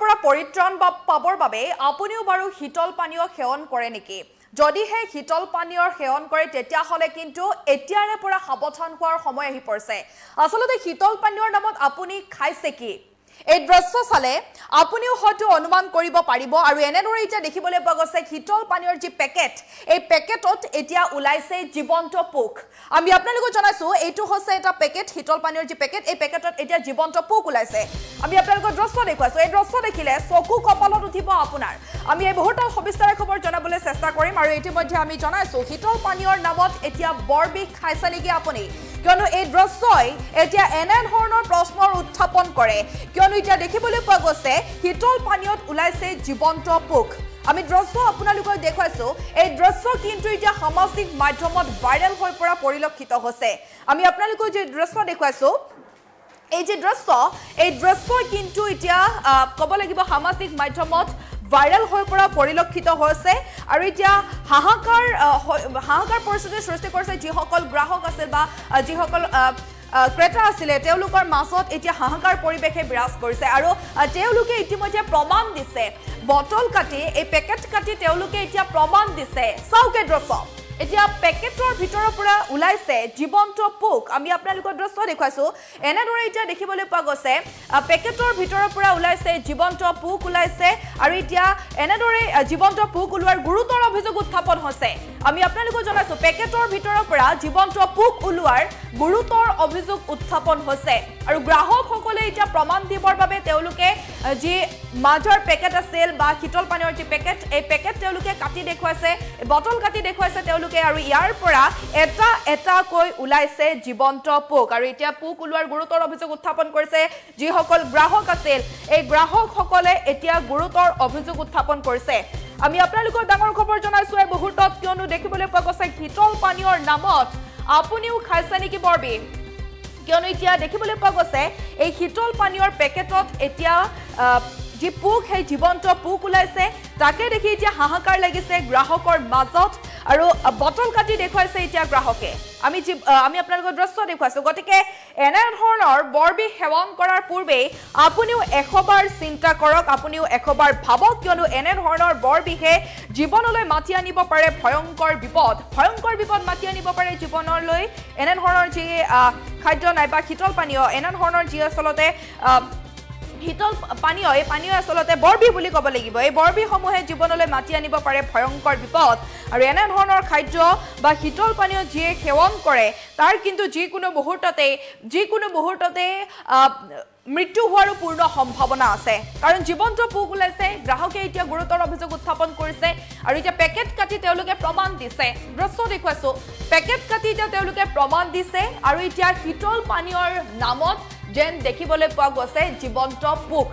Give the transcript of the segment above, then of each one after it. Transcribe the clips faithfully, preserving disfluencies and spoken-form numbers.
পৰিত্ৰাণ বা পাবৰ বাবে আপুনিও বাৰু হিতল পানীয় সেৱন কৰে নেকি যদিহে হিতল পানীয়ৰ সেৱন কৰে তেতিয়া হলে কিন্তু এতিয়াৰে পৰা সাবধান হোৱাৰ সময় আহি পৰিছে আসলে হিতল পানীয়ৰ নামত আপুনি খাইছে কি এই দৃশ্য চালে আপুনিও হয়তো অনুমান কৰিব পাৰিব আৰু এনেদৰে এটা দেখিবলৈ পোৱা গৈছে হিতল পানীয়ৰ যি পেকেট এই পেকেটত এতিয়া উলাইছে জীৱন্ত পোক আমি আপোনালোকক জনাইছো এইটো হৈছে এটা পেকেট হিতল পানীয়ৰ যি পেকেট এই পেকেটত এতিয়া জীৱন্ত পোক উলাইছে আমি আপোনালোকক দৃশ্য দেখুৱাইছো এই দৃশ্য দেখিলে চকু কপালত উঠিব আপোনাৰ আমি এই বহুত সবিস্তৰ খবৰ জনাবলৈ চেষ্টা কৰিম আৰু ইতিমধ্যে আমি জনাইছো হিতল পানীয়ৰ নামত এতিয়া বৰবি খাইছে নেকি আপুনি কিয়নো এই দৃশ্যই এতিয়া এনে ধৰণৰ প্ৰশ্নৰ উত্থাপন কৰে কিয়নো এটা দেখিবলৈ পোৱা গৈছে হিতল পানীয়ত উলাইছে জীৱন্ত পোক আমি দৃশ্য আপোনালোকক দেখুৱাইছো এই দৃশ্য কিন্তু এতিয়া সামাজিক মাধ্যমত ভাইৰেল হৈ পৰা পৰিলক্ষিত হৈছে আমি আপোনালোকক যে দৃশ্য দেখুৱাইছো এই যে দৃশ্য এই দৃশ্য কিন্তু এতিয়া ক'ব লাগিব সামাজিক মাধ্যমত ভাইরাল হৈ পৰা পৰিলক্ষিত হৈছে আৰু এতিয়া হাহাকাৰ হাহাকাৰ পৰিস্থিতি সৃষ্টি কৰিছে যি সকল গ্ৰাহক আছিল বা যি সকল ক্ৰেতা আছিলে তেওলোকৰ মাছত এতিয়া হাহাকাৰ পৰিবেশে বিৰাজ কৰিছে আৰু তেওলোকে ইতিমধ্যে প্ৰমাণ দিছে বটল কাটি এই পেকেট কাটি তেওলোকে এতিয়া প্ৰমাণ দিছে চাওকে দৃশ্য এতিয়া পেকেটৰ ভিতৰৰ পৰা উলাইছে জীৱন্ত পোক আমি আপোনালোকক দৃশ্য দেখাইছো এনেদৰে এতিয়া দেখিবলৈ পোৱা গৈছে পেকেটৰ ভিতৰৰ পৰা উলাইছে জীৱন্ত পোক উলাইছে আৰু এতিয়া এনেদৰে জীৱন্ত পোক উলোৱাৰ গুৰুতৰ অভিযোগ উত্থাপন হৈছে আমি আপোনালোকক জনাইছো পেকেটৰ ভিতৰৰ পৰা জীৱন্ত পোক উলোৱাৰ গুৰুতৰ অভিযোগ উত্থাপন হৈছে আৰু গ্ৰাহকসকলে এতিয়া প্ৰমাণ দিবৰ বাবে তেওঁলোকে যে মাজৰ পেকেট আছিল বা হিতল পানীয়ৰ যে পেকেট এই পেকেট তেওঁলোকে কাটি দেখুৱাইছে বটল কাটি দেখুৱাইছে তেওঁলোকে আৰু ইয়াৰ পৰা এটা এটা কৈ উলাইছে জীৱন্ত পোক আৰু এতিয়া পোক উলোৱাৰ গুৰুতৰ অভিযোগ উত্থাপন কৰিছে যি সকল গ্ৰাহক আছিল এই গ্ৰাহকসকলে এতিয়া গুৰুতৰ অভিযোগ উত্থাপন কৰিছে আমি আপোনালোকক ডাঙৰ খবৰ জনাইছো এই মুহূৰ্তত কিয়নো দেখিবলৈ পোৱা গৈছে হিতল পানীয়ৰ নামত আপুনিও খাইছে নেকি বৰবি কিয়নো এতিয়া দেখিবলৈ পোৱা গৈছে এই হিতল পানীয়ৰ পেকেটত এতিয়া যে পোক সেই জীৱন্ত পোক উলাইছে তাকে দেখি এতিয়া হাহাকাৰ লাগিছে গ্ৰাহকৰ মাজত আৰু বটল কাটি দেখুৱাইছে এতিয়া গ্ৰাহকে আমি আমি আপোনালোকক দৃশ্য দেখুৱাইছো গতিকে এনে ধৰণৰ বৰবি সেৱন কৰাৰ পূৰ্বে আপুনিও এশবাৰ চিন্তা কৰক আপুনিও এশবাৰ ভাবক কিয়নো এনে ধৰণৰ বৰবিহে জীৱনলৈ মাতি আনিব পাৰে ভয়ংকৰ বিপদ ভয়ংকৰ বিপদ মাতি আনিব পাৰে জীৱনলৈ এনে ধৰণৰ যি খাদ্য নাইবা হিতল পানীয় এনে ধৰণৰ যি আচলতে হিতল পানীয় এই পানীয় আসলতে বৰবি বুলি ক'ব লাগিব এই বৰবি সমূহে জীৱনলৈ মাতি আনিব পাৰে ভয়ংকৰ বিপদ আৰু এনে ধৰণৰ খাদ্য বা হিতল পানীয় যিয়ে সেৱন কৰে তাৰ কিন্তু যিকোনো মুহূৰ্ততে যিকোনো মুহূৰ্ততে মৃত্যু হোৱাৰো পূৰ্ণ সম্ভাৱনা আছে কাৰণ জীৱন্ত পোক উলাইছে গ্ৰাহকে এতিয়া গুৰুতৰ অভিযোগ উত্থাপন কৰিছে আৰু এতিয়া পেকেট কাটি তেওঁলোকে প্ৰমাণ দিছে দৃশ্য দেখুৱাইছো পেকেট কাটি তেওঁলোকে প্ৰমাণ দিছে আৰু এতিয়া হিতল পানীয়ৰ নামত যেন দেখিবলৈ পোৱা গৈছে জীৱন্ত পোক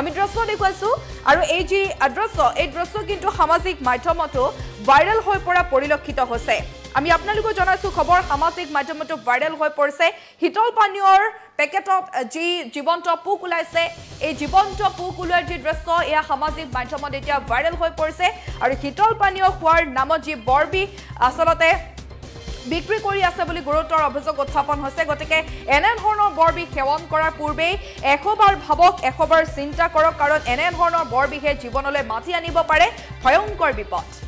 আমি দৃশ্য দেখুৱাইছো আৰু এই যি দৃশ্য এই দৃশ্য কিন্তু সামাজিক মাধ্যমতো ভাইৰেল হৈ পৰা পৰিলক্ষিত হৈছে আমি আপোনালোকক জনাইছো খবৰ সামাজিক মাধ্যমতো ভাইৰেল হৈ পৰিছে হিতল পানীয়ৰ পেকেটত যি জীৱন্ত পোক উলাইছে এই জীৱন্ত পোক উলোৱাৰ যি দৃশ্য এয়া সামাজিক মাধ্যমত এতিয়া ভাইৰেল হৈ পৰিছে আৰু হিতল পানীয় খোৱাৰ নামত যি বৰবি আসলতে বিক্ৰি কৰি আছে বুলি গুৰুতৰ অভিযোগ উত্থাপন হৈছে গতিকে এনে ধৰণৰ বৰবি সেৱন কৰাৰ পূৰ্বে এশবাৰ ভাবক এশবাৰ চিন্তা কৰক কাৰণ এনে ধৰণৰ বৰবিহে জীৱনলৈ মাতি আনিব পাৰে ভয়ংকৰ বিপদ।